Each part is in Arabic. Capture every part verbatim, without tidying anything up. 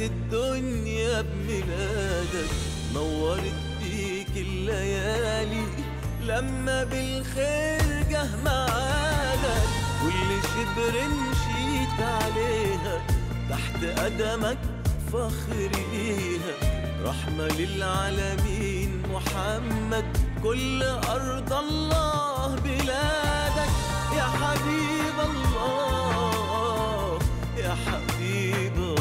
الدنيا بميلادك نورت بيك الليالي لما بالخير جه معادك كل شبر مشيت عليها تحت قدمك فخر ليها رحمة للعالمين محمد كل أرض الله بلادك يا حبيب الله يا حبيب الله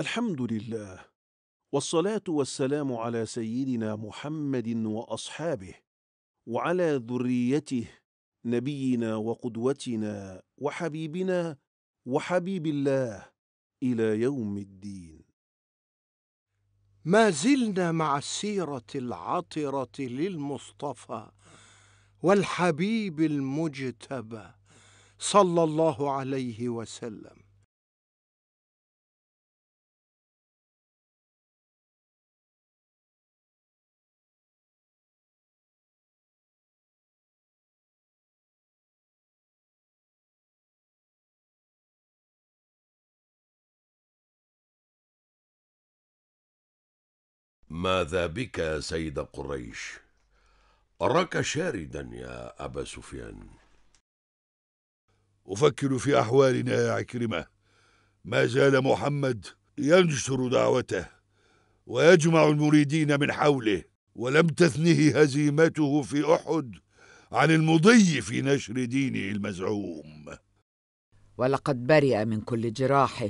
الحمد لله، والصلاة والسلام على سيدنا محمد وأصحابه وعلى ذريته نبينا وقدوتنا وحبيبنا وحبيب الله إلى يوم الدين. ما زلنا مع السيرة العطرة للمصطفى والحبيب المجتبى صلى الله عليه وسلم. ماذا بك يا سيد قريش؟ أراك شاردا يا أبا سفيان. أفكر في أحوالنا يا عكرمة. ما زال محمد ينشر دعوته ويجمع المريدين من حوله، ولم تثنه هزيمته في أحد عن المضي في نشر دينه المزعوم. ولقد برئ من كل جراحه،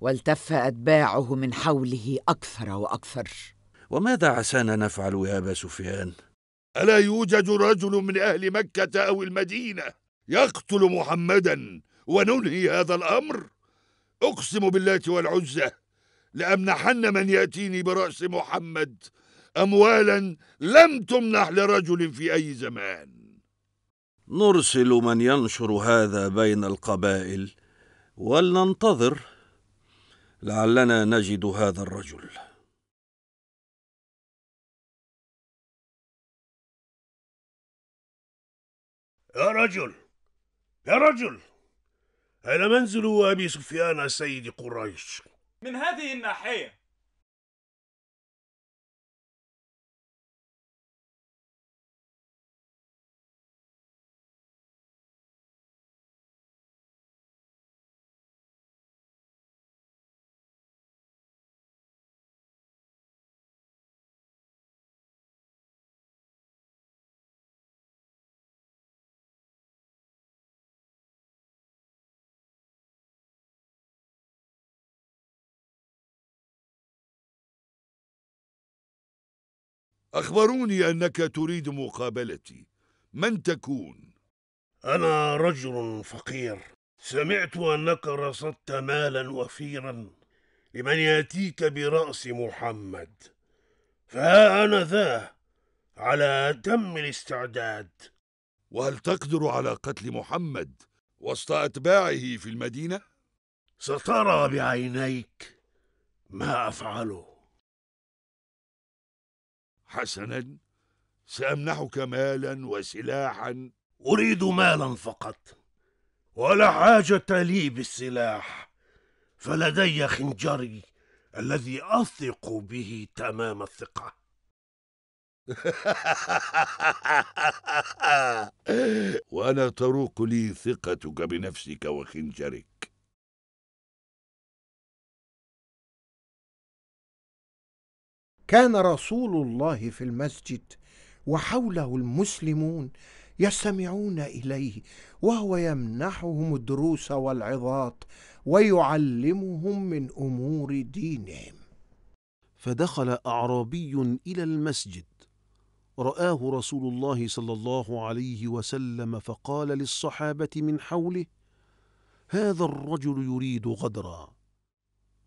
والتف أتباعه من حوله أكثر وأكثر. وماذا عسانا نفعل يا أبا سفيان؟ ألا يوجد رجل من أهل مكة أو المدينة يقتل محمدا وننهي هذا الأمر؟ أقسم بالله والعزة لأمنحن من يأتيني برأس محمد أموالا لم تمنح لرجل في أي زمان. نرسل من ينشر هذا بين القبائل ولننتظر لعلنا نجد هذا الرجل. يا رجل يا رجل، هل منزل أبي سفيان سيد قريش؟ من هذه الناحية. أخبروني أنك تريد مقابلتي، من تكون؟ أنا رجل فقير سمعت أنك رصدت مالا وفيرا لمن يأتيك برأس محمد، فها أنا ذا على أتم الاستعداد. وهل تقدر على قتل محمد وسط أتباعه في المدينة؟ سترى بعينيك ما أفعله. حسنا، سأمنحك مالا وسلاحا. أريد مالا فقط، ولا حاجة لي بالسلاح، فلدي خنجري الذي أثق به تمام الثقة. وأنا تروق لي ثقتك بنفسك وخنجرك. كان رسول الله في المسجد وحوله المسلمون يستمعون إليه وهو يمنحهم الدروس والعظات ويعلمهم من أمور دينهم. فدخل أعرابي إلى المسجد، رآه رسول الله صلى الله عليه وسلم فقال للصحابة من حوله: هذا الرجل يريد غدرا،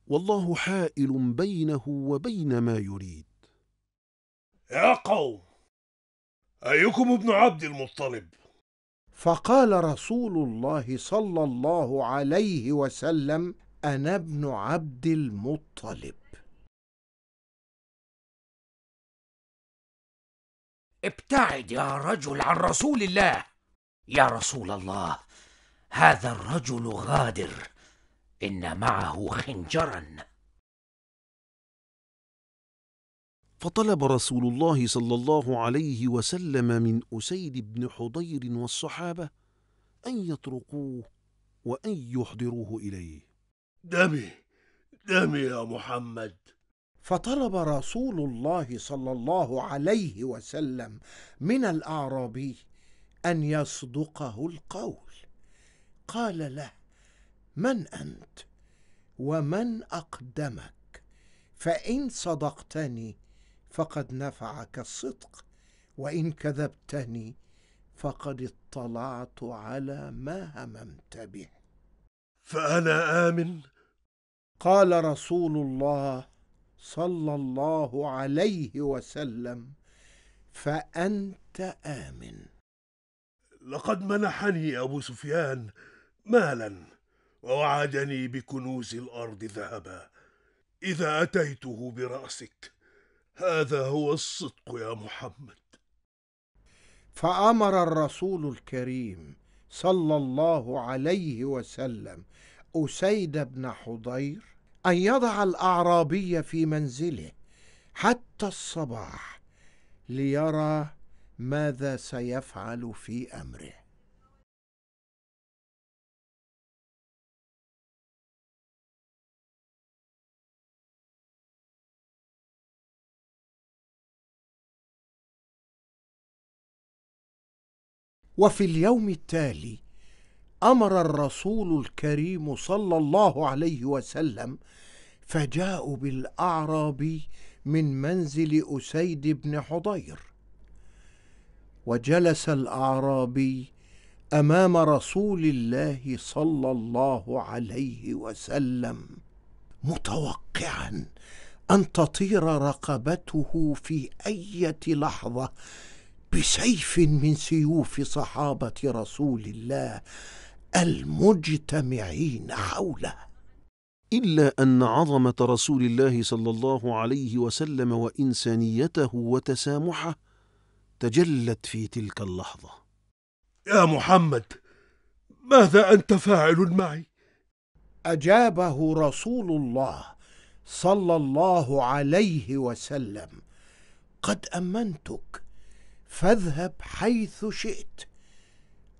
والله حائل بينه وبين ما يريد. يا قوم، أيكم ابن عبد المطلب؟ فقال رسول الله صلى الله عليه وسلم: أنا ابن عبد المطلب. ابتعد يا رجل عن رسول الله. يا رسول الله، هذا الرجل غادر، إن معه خنجرا. فطلب رسول الله صلى الله عليه وسلم من أسيد بن حضير والصحابة أن يتركوه وأن يحضروه إليه. دمي دمي يا محمد. فطلب رسول الله صلى الله عليه وسلم من الأعرابي أن يصدقه القول. قال له: من أنت ومن أقدمك؟ فإن صدقتني فقد نفعك الصدق، وإن كذبتني فقد اطلعت على ما هممت به. فأنا آمن؟ قال رسول الله صلى الله عليه وسلم: فأنت آمن. لقد منحني أبو سفيان مالا ووعدني بكنوز الأرض ذهبا إذا أتيته برأسك، هذا هو الصدق يا محمد. فأمر الرسول الكريم صلى الله عليه وسلم أسيد بن حضير أن يضع الأعرابي في منزله حتى الصباح ليرى ماذا سيفعل في أمره. وفي اليوم التالي أمر الرسول الكريم صلى الله عليه وسلم، فجاءوا بالأعرابي من منزل أسيد بن حضير، وجلس الأعرابي أمام رسول الله صلى الله عليه وسلم متوقعا أن تطير رقبته في أي لحظة بسيف من سيوف صحابة رسول الله المجتمعين حوله. إلا أن عظمة رسول الله صلى الله عليه وسلم وإنسانيته وتسامحه تجلت في تلك اللحظة. يا محمد، ماذا أنت فاعل معي؟ أجابه رسول الله صلى الله عليه وسلم: قد أمنتك، فاذهب حيث شئت،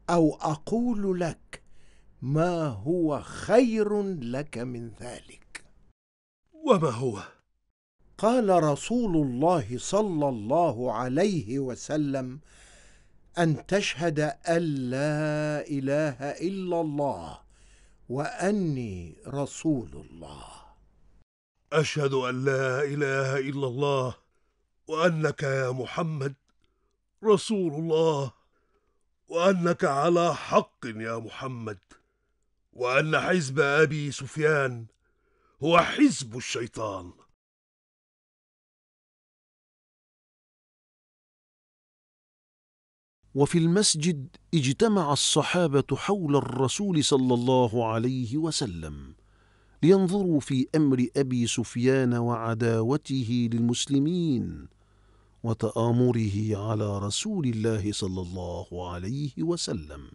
أو أقول لك ما هو خير لك من ذلك. وما هو؟ قال رسول الله صلى الله عليه وسلم: أن تشهد أن لا إله إلا الله وأني رسول الله. أشهد أن لا إله إلا الله وأنك يا محمد رسول الله، وأنك على حق يا محمد، وأن حزب أبي سفيان هو حزب الشيطان. وفي المسجد اجتمع الصحابة حول الرسول صلى الله عليه وسلم لينظروا في أمر أبي سفيان وعداوته للمسلمين وتآمره على رسول الله صلى الله عليه وسلم.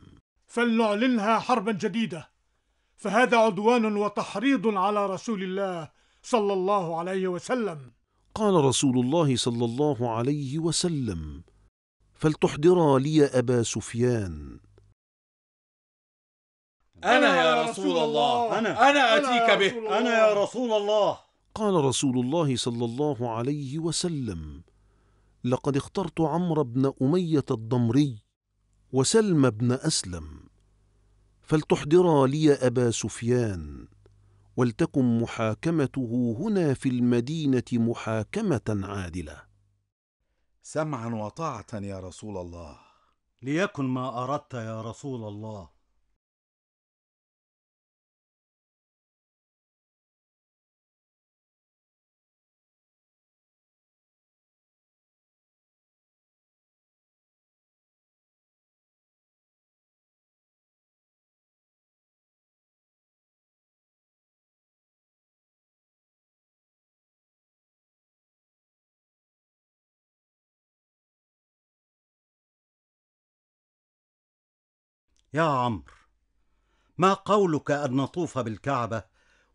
فلنعلنها حربا جديدة، فهذا عدوان وتحريض على رسول الله صلى الله عليه وسلم. قال رسول الله صلى الله عليه وسلم: فلتحضرا لي أبا سفيان. أنا يا رسول الله، أنا أنا أتيك به، أنا يا رسول الله. قال رسول الله صلى الله عليه وسلم: لقد اخترت عمرو بن أمية الضمري وسلم بن أسلم، فلتحضرا لي أبا سفيان، ولتكن محاكمته هنا في المدينة محاكمة عادلة. سمعا وطاعة يا رسول الله. ليكن ما أردت يا رسول الله. يا عمرو، ما قولك أن نطوف بالكعبة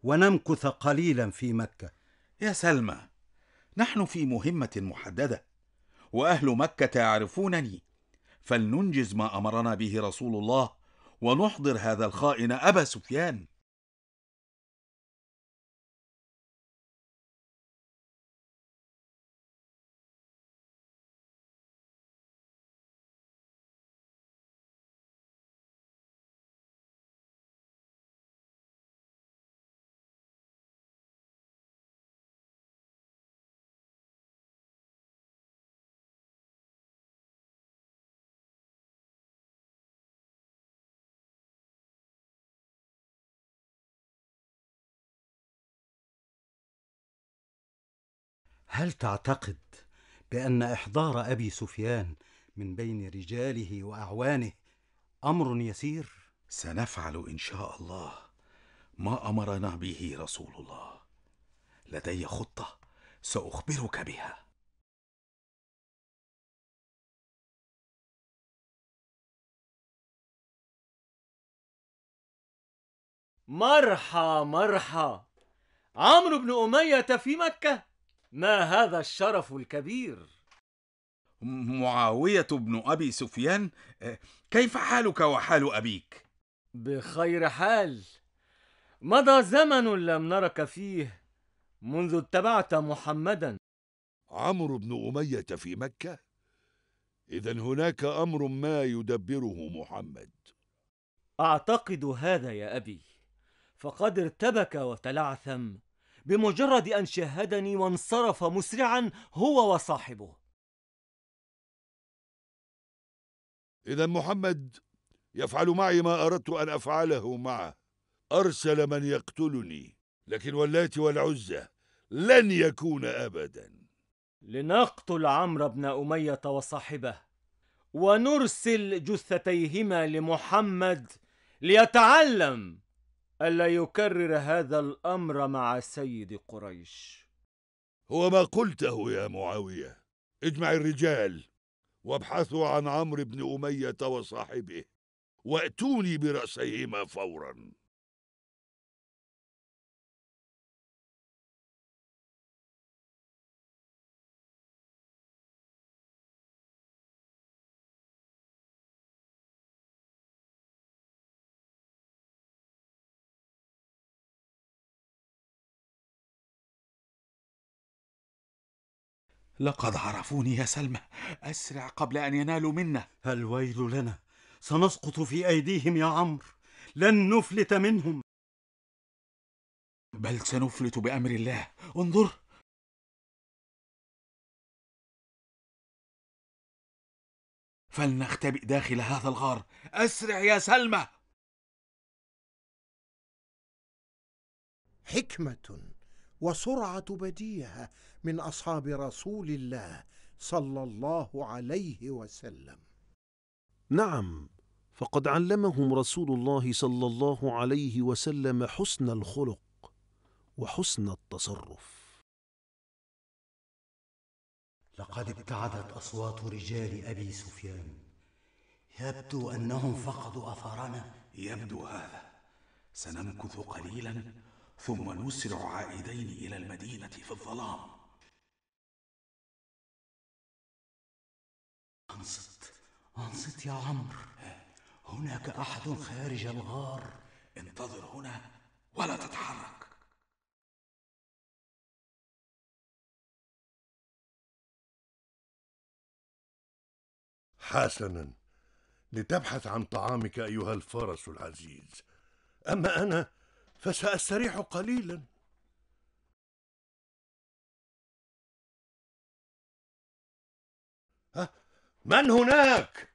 ونمكث قليلا في مكة؟ يا سلمى، نحن في مهمة محددة، وأهل مكة يعرفونني، فلننجز ما أمرنا به رسول الله ونحضر هذا الخائن أبا سفيان. هل تعتقد بأن إحضار أبي سفيان من بين رجاله وأعوانه أمر يسير؟ سنفعل إن شاء الله ما أمرنا به رسول الله. لدي خطة سأخبرك بها. مرحى مرحى، عمرو بن أمية في مكة؟ ما هذا الشرف الكبير؟ معاوية بن أبي سفيان، كيف حالك وحال أبيك؟ بخير حال، مضى زمن لم نرك فيه منذ اتبعت محمدا. عمرو بن أمية في مكة؟ إذن هناك أمر ما يدبره محمد. أعتقد هذا يا أبي، فقد ارتبك وتلعثم بمجرد أن شاهدني وانصرف مسرعا هو وصاحبه. إذا محمد يفعل معي ما أردت أن أفعله معه. أرسل من يقتلني، لكن واللات والعزة لن يكون أبدا. لنقتل عمرو بن أمية وصاحبه ونرسل جثتيهما لمحمد ليتعلم ألا يكرر هذا الأمر مع سيد قريش. هو ما قلته يا معاوية. اجمع الرجال وابحثوا عن عمرو بن أمية وصاحبه وأتوني برأسيهما فورا. لقد عرفوني يا سلمى، أسرع قبل أن ينالوا منا. الويل لنا، سنسقط في أيديهم يا عمرو، لن نفلت منهم. بل سنفلت بأمر الله، انظر. فلنختبئ داخل هذا الغار، أسرع يا سلمى. حكمة وسرعة بديهة من أصحاب رسول الله صلى الله عليه وسلم. نعم، فقد علمهم رسول الله صلى الله عليه وسلم حسن الخلق وحسن التصرف. لقد ابتعدت أصوات رجال أبي سفيان، يبدو أنهم فقدوا أثرنا. يبدو هذا. سنمكث قليلا ثم نسرع عائدين إلى المدينة في الظلام. أنصت أنصت يا عمرو، هناك أحد خارج الغار. انتظر هنا ولا تتحرك. حسنا، لتبحث عن طعامك أيها الفرس العزيز، أما أنا فسأستريح قليلا. ها؟ من هناك؟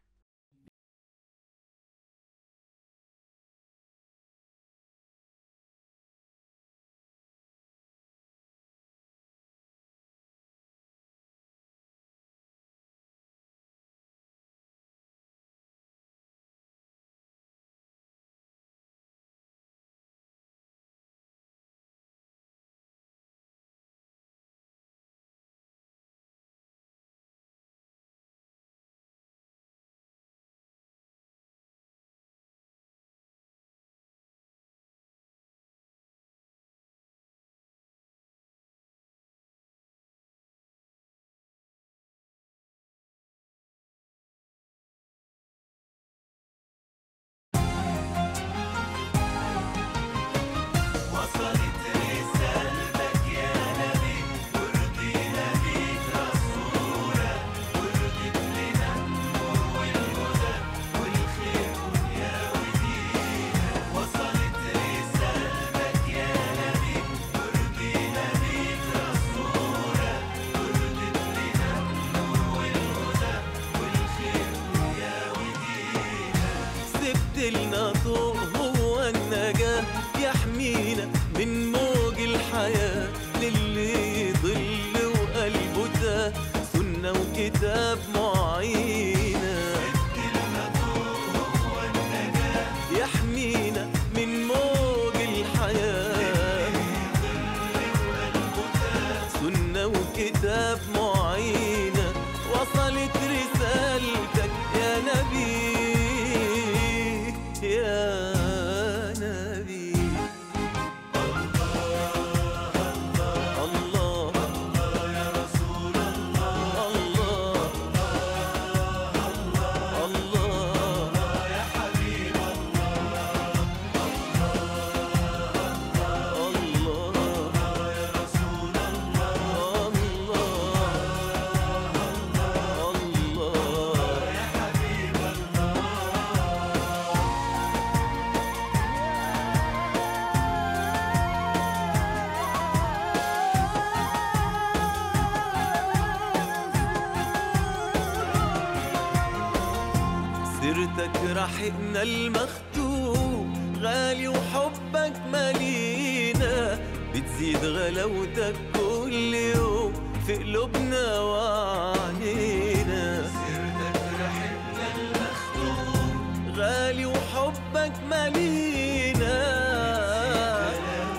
حقنا المختوم غالي وحبك مالينا، بتزيد غلاوتك كل يوم في قلوبنا وعنينا. سيرتك رحمنا المختوم غالي وحبك مالينا،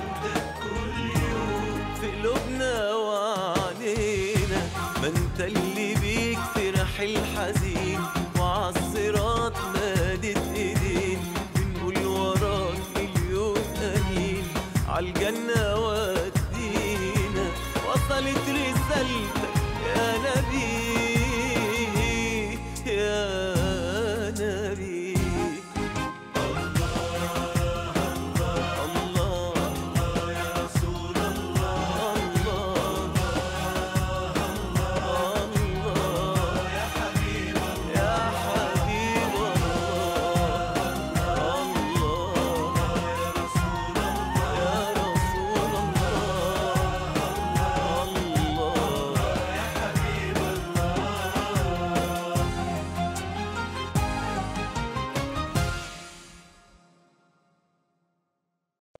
بتزيد غلاوتك كل يوم في قلوبنا وعنينا. ما انت اللي بيك فرح الحزين وعالصراط عالجنة ودينا، وصلت رسالتك يا نبي.